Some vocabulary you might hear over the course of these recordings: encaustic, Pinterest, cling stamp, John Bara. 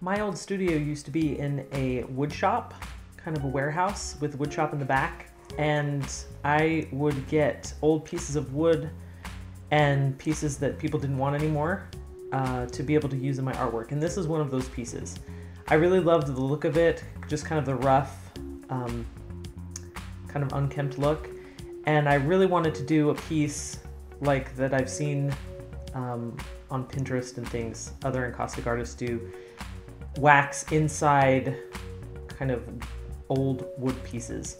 My old studio used to be in a wood shop, kind of a warehouse with a wood shop in the back, and I would get old pieces of wood and pieces that people didn't want anymore to be able to use in my artwork, and this is one of those pieces. I really loved the look of it, just kind of the rough, kind of unkempt look, and I really wanted to do a piece like that I've seen on Pinterest and things other encaustic artists do. Wax inside kind of old wood pieces,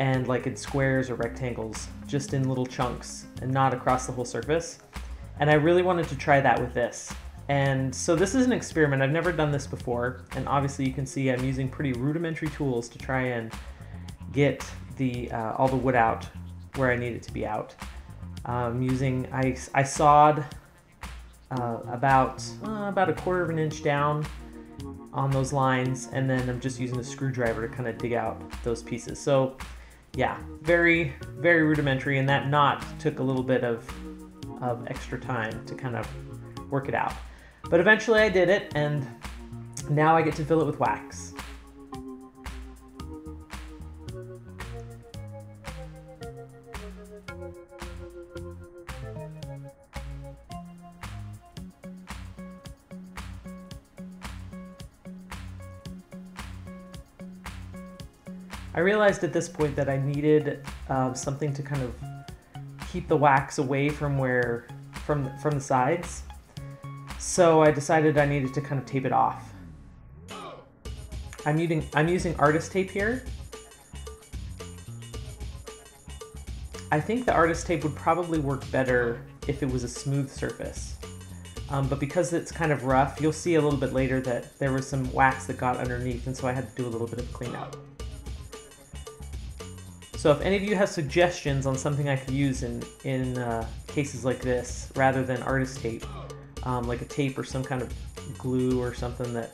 and like in squares or rectangles, just in little chunks and not across the whole surface. And I really wanted to try that with this. And so this is an experiment. I've never done this before. And obviously you can see I'm using pretty rudimentary tools to try and get the all the wood out where I need it to be out. I sawed about a quarter of an inch down on those lines, and then I'm just using a screwdriver to kind of dig out those pieces. So yeah, very, very rudimentary, and that knot took a little bit of extra time to kind of work it out. But eventually I did it, and now I get to fill it with wax. I realized at this point that I needed something to kind of keep the wax away from the sides. So I decided I needed to kind of tape it off. I'm using artist tape here. I think the artist tape would probably work better if it was a smooth surface. But because it's kind of rough, you'll see a little bit later that there was some wax that got underneath, and so I had to do a little bit of cleanup. So if any of you have suggestions on something I could use in cases like this, rather than artist tape, like a tape or some kind of glue or something that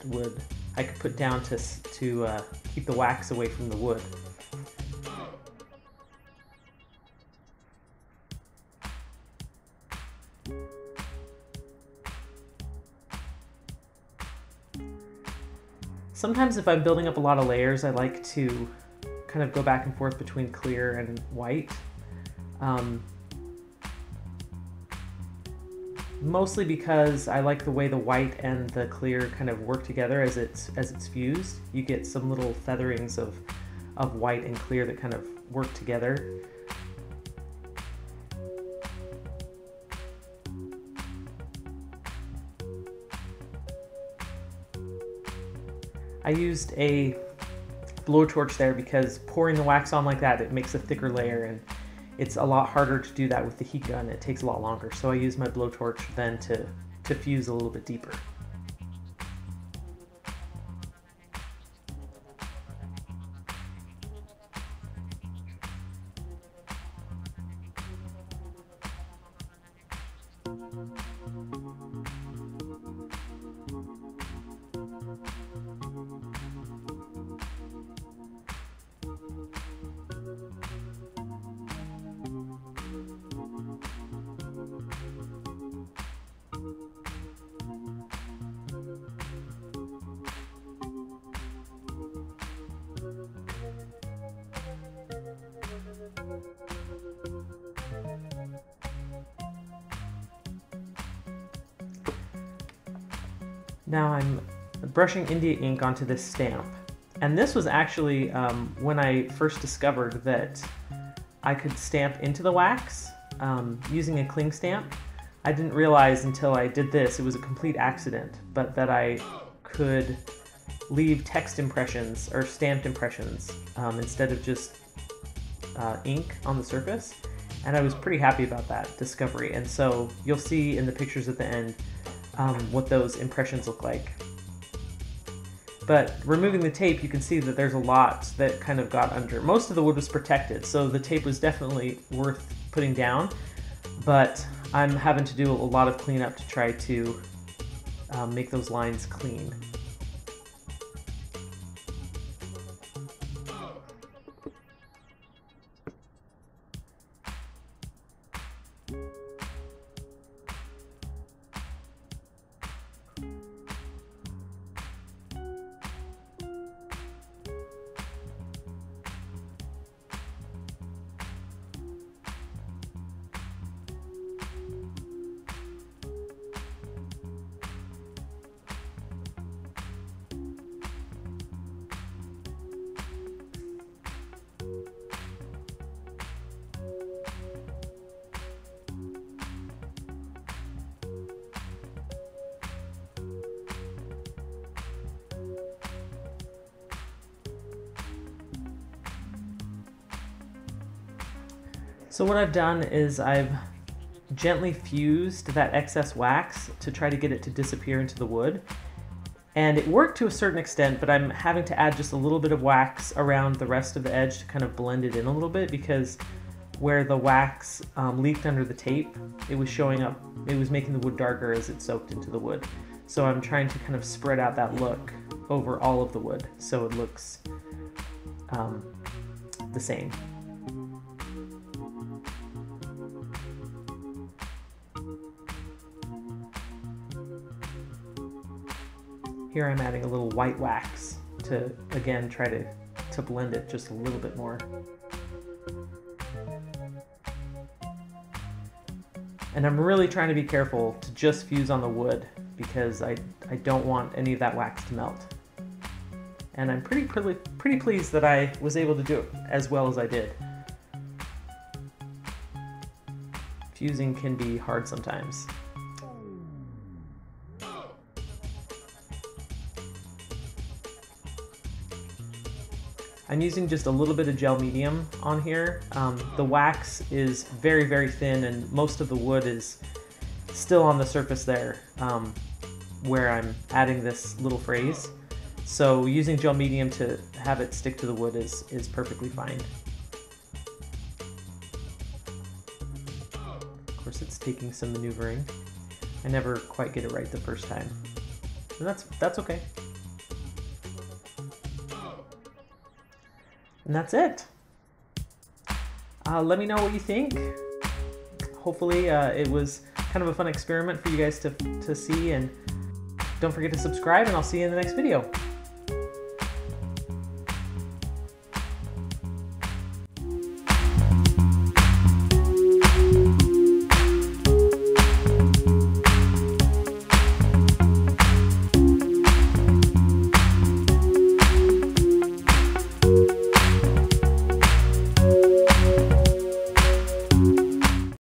I could put down to keep the wax away from the wood. Sometimes if I'm building up a lot of layers, I like to kind of go back and forth between clear and white. Mostly because I like the way the white and the clear kind of work together as it's fused. You get some little featherings of white and clear that kind of work together. I used a blowtorch there because pouring the wax on like that, it makes a thicker layer, and it's a lot harder to do that with the heat gun. It takes a lot longer, so I use my blowtorch then to fuse a little bit deeper. Now I'm brushing India ink onto this stamp. And this was actually when I first discovered that I could stamp into the wax using a cling stamp. I didn't realize until I did this, it was a complete accident, but that I could leave text impressions or stamped impressions instead of just ink on the surface. And I was pretty happy about that discovery. And so you'll see in the pictures at the end what those impressions look like. But removing the tape, you can see that there's a lot that kind of got under. Most of the wood was protected, so the tape was definitely worth putting down, but I'm having to do a lot of cleanup to try to make those lines clean. So what I've done is I've gently fused that excess wax to try to get it to disappear into the wood. And it worked to a certain extent, but I'm having to add just a little bit of wax around the rest of the edge to kind of blend it in a little bit, because where the wax leaked under the tape, it was showing up, it was making the wood darker as it soaked into the wood. So I'm trying to kind of spread out that look over all of the wood so it looks the same. Here I'm adding a little white wax to, again, try to blend it just a little bit more. And I'm really trying to be careful to just fuse on the wood, because I don't want any of that wax to melt. And I'm pretty pleased that I was able to do it as well as I did. Fusing can be hard sometimes. I'm using just a little bit of gel medium on here. The wax is very, very thin, and most of the wood is still on the surface there where I'm adding this little phrase. So using gel medium to have it stick to the wood is perfectly fine. Of course, it's taking some maneuvering. I never quite get it right the first time, and that's okay. And that's it. Let me know what you think. Hopefully it was kind of a fun experiment for you guys to see, and don't forget to subscribe, and I'll see you in the next video.